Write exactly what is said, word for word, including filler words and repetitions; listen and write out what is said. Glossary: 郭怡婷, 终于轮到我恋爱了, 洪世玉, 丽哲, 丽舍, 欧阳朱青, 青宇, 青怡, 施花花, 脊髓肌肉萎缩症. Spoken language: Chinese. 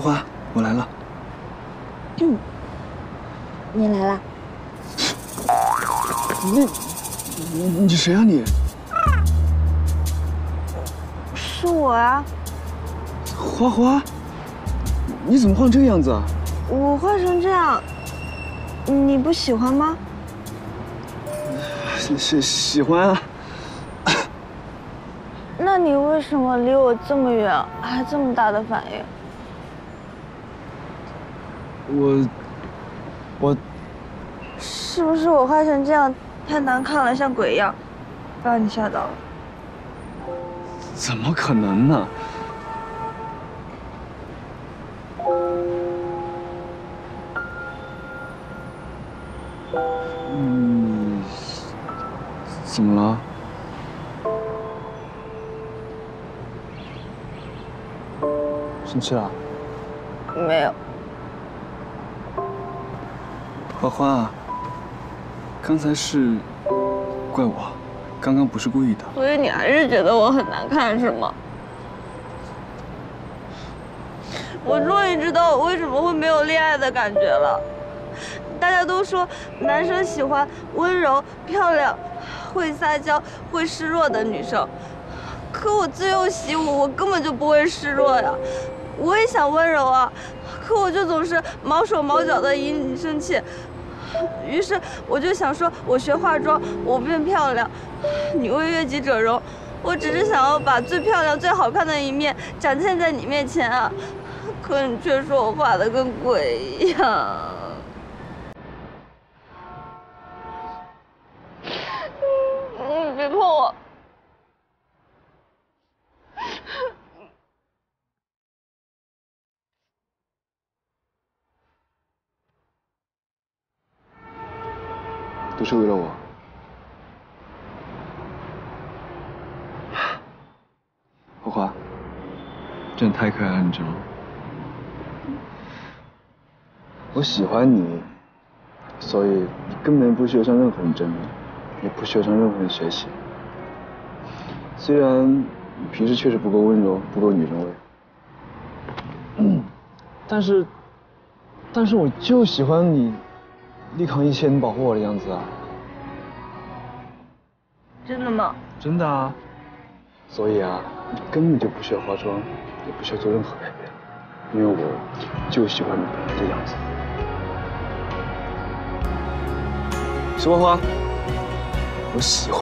花花，我来了。嗯，你来了。那，你你谁啊你？是我啊。花花，你怎么换这个样子啊？我换成这样，你不喜欢吗？喜喜欢啊。 那你为什么离我这么远，还这么大的反应？我，我，是不是我画成这样太难看了，像鬼一样，把你吓到了？怎么可能呢？嗯，怎么了？ 生气了？没有。花花，刚才是怪我，刚刚不是故意的。所以你还是觉得我很难看是吗？我终于知道我为什么会没有恋爱的感觉了。大家都说男生喜欢温柔、漂亮、会撒娇、会示弱的女生，可我自幼习武，我根本就不会示弱呀。 我也想温柔啊，可我就总是毛手毛脚的引你生气。于是我就想说，我学化妆，我变漂亮。女为悦己者容，我只是想要把最漂亮、最好看的一面展现在你面前啊。可你却说我画的跟鬼一样。你别碰我！ 都是为了我。花花，真的太可爱了，你知道吗？我喜欢你，所以你根本不需要向任何人证明，也不需要向任何人学习。虽然你平时确实不够温柔，不够女人味，嗯，但是，但是我就喜欢你。 力抗一切能保护我的样子啊！真的吗？真的啊！所以啊，你根本就不需要化妆，也不需要做任何改变，因为我就喜欢你本来的样子。小花花，我喜欢。